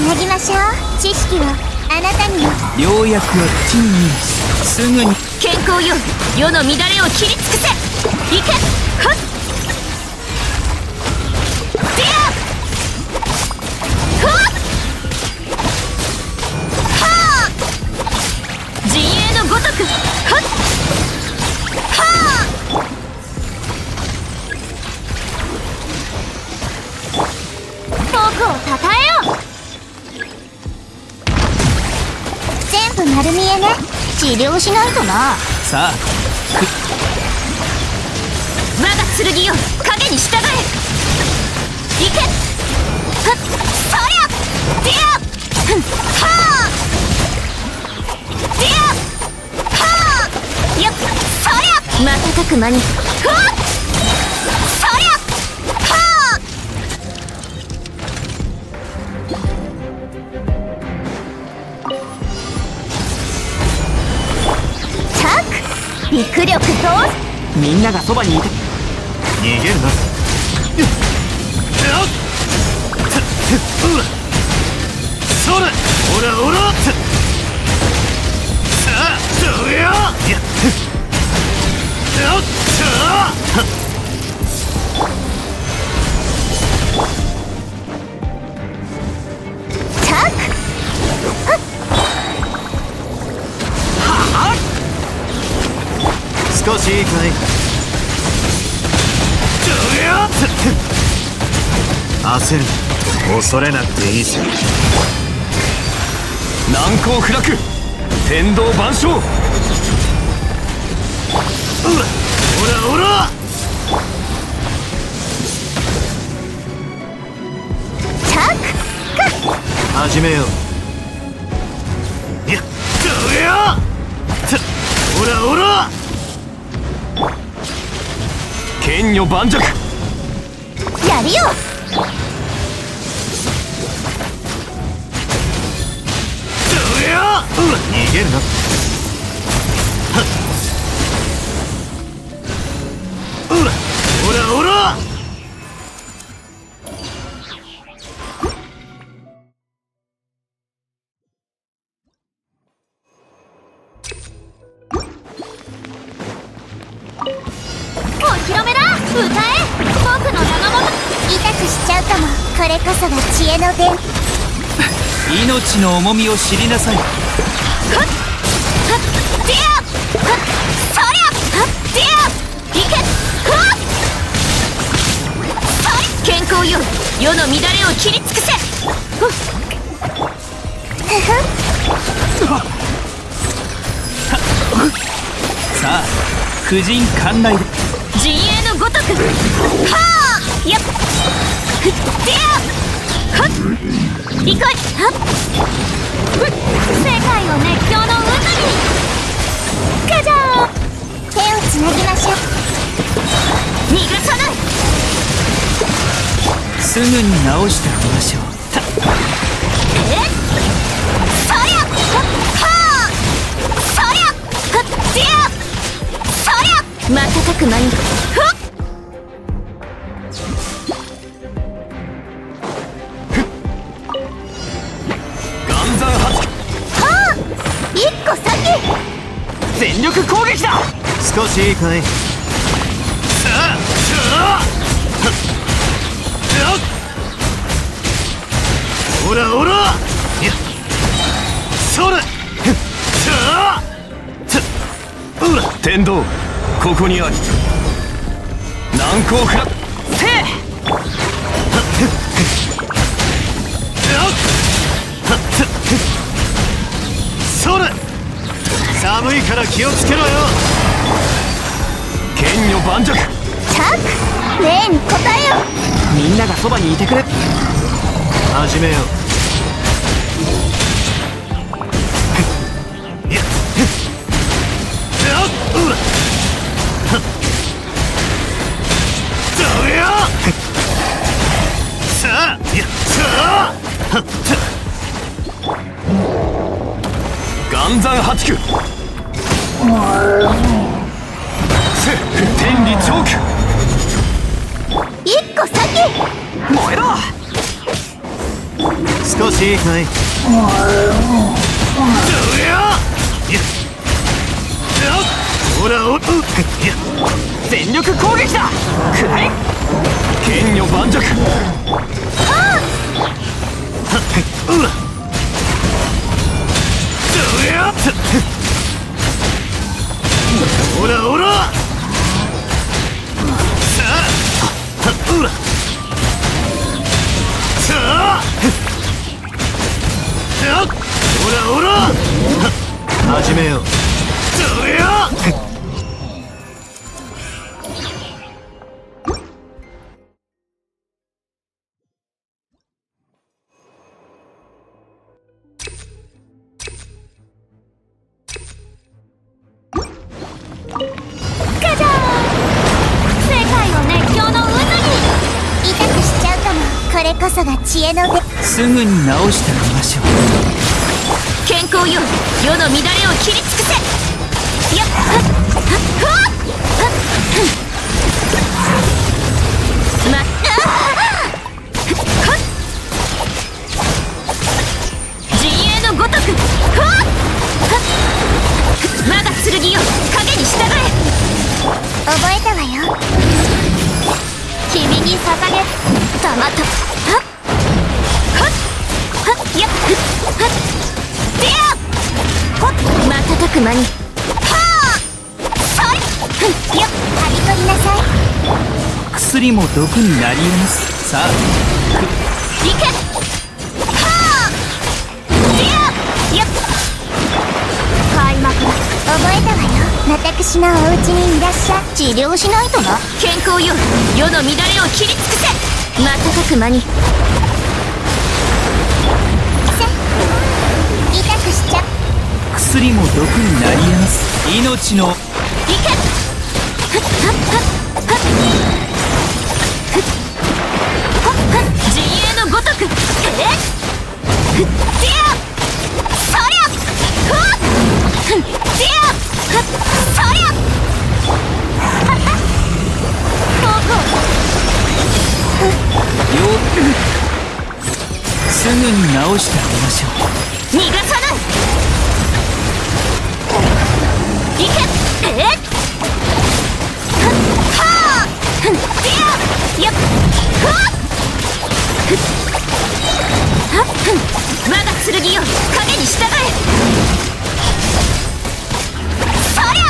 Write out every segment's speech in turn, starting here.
つなぎましょう。知識をあなたにも。良薬は口にすぐに。健康よ、世の乱れを切り尽くせ。行け。はっディアはっはあ自衛のごとく。はっはあ僕をたたえよう。全部丸見えね。治療しないとな。さあ我が剣よ、影に従え。行け。はっそりゃディアはあディアはあよっそりゃ瞬く間に。はっ力量とみんながそばにいて逃げるな。それオラオラ。さあどれよ。少しいいかい。焦る恐れなくていいさ。難攻不落天道万象。うわおらおら始めよう。いやどれよ。おらおら剣女盤石。やるよ。どれよ。逃げるな。うわおらおら。命の重みを知りなさい。はっはっディアはっそりゃはっディアいけ。はっそりゃ健康よ、世の乱れを切り尽くせ。さあ婦人観覧で陣営のごとく。はあやっディアはっ行こい。はっ世界を熱狂の渦に。ガジャー手をつなぎましょう。逃がさない。すぐに直してあげましょう。そりゃはっそりゃはっディアそりゃ瞬く間に。はっ全力攻撃だ。少しいいかい。おらおら。それ天道ここにあり。難攻不落せそれ寒いから気をつけろよ。剣女盤石。タクねえに答えよ。みんながそばにいてくれ。始めよう。やっどれよ。さあやっはっ暗算八九。天理チョーク。一個先。燃えろ。少しいいいいかい。ほらおっ、全力攻撃だ。くらえ。剣女盤石。うわ。おらおら。さあ、うら。さあ。おらおら。始めよう。どうよ。すぐに直してみましょう。健康よ、世の乱れを切り尽くせ。やっはっ陣営のごとく。我が剣よ、影に従え。覚えたわよ。君に捧げたまと。瞬く間に薬も毒になり得ます。さあ行け。開幕。覚えたわよ。私のお家にいらっしゃ。治療しないとな。健康よ、世の乱れを切り尽くせ。瞬く間に薬も毒になり得ます。命のいけ。陣営のごとく。ディアそりゃ。ディアそりゃ。すぐに直してあげましょう。逃がさない。いけ。我が剣よ、影に従え。そりゃ。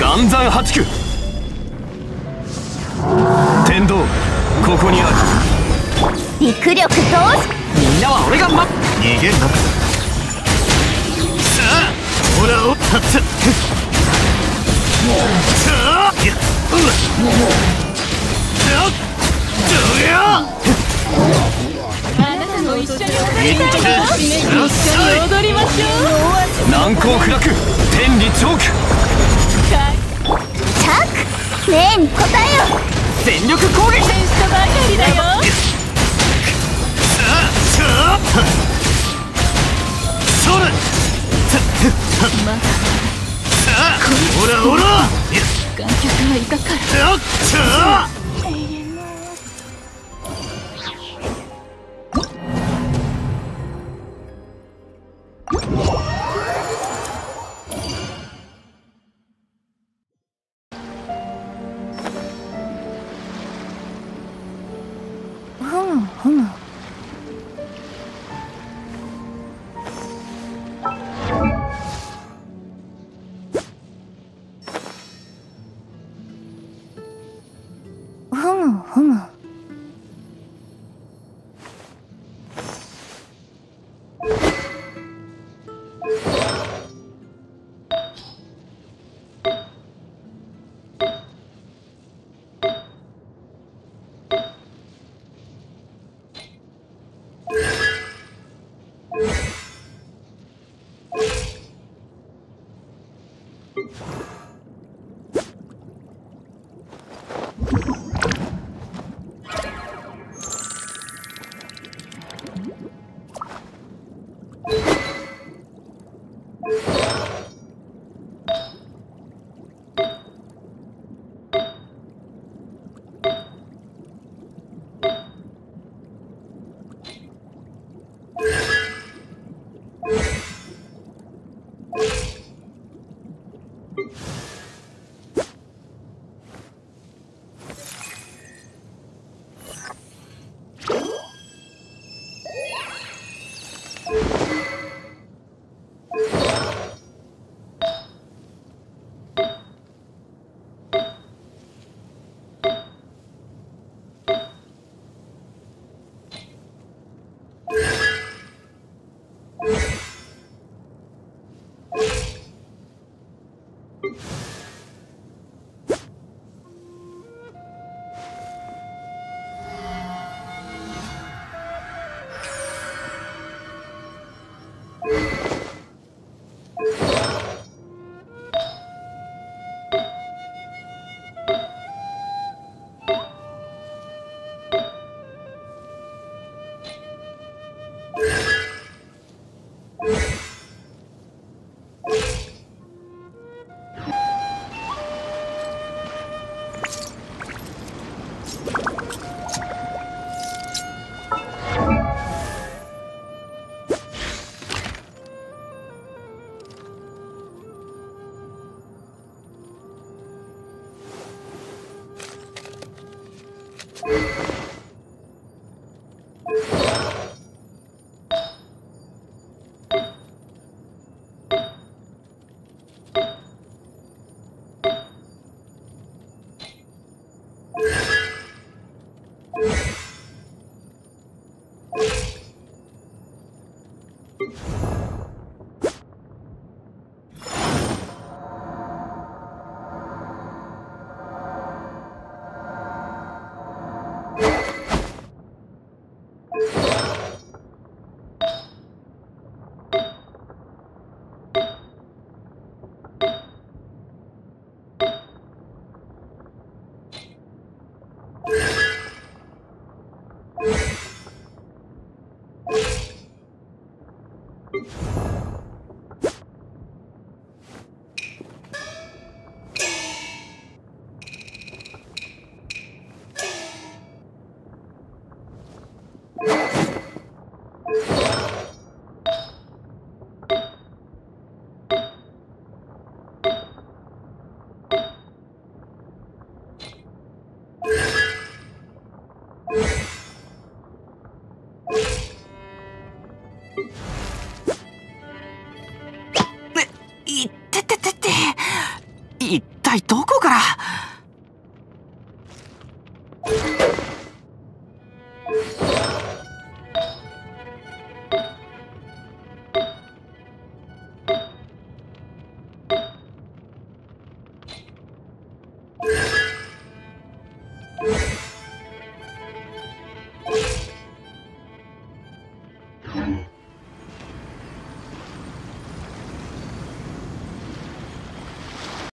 岩山八九天道、ここにある。陸力どうし。みんなは俺が待っ。逃げんな。さあ、ほらおっ。さあ、いや、うわ。あなたも一緒に踊りたいわ。一緒に踊りましょう。難攻不落、天理チョーク。チャック、ねえに答えよ。全力攻撃。選手とばかりだよ。ほむ。一体ど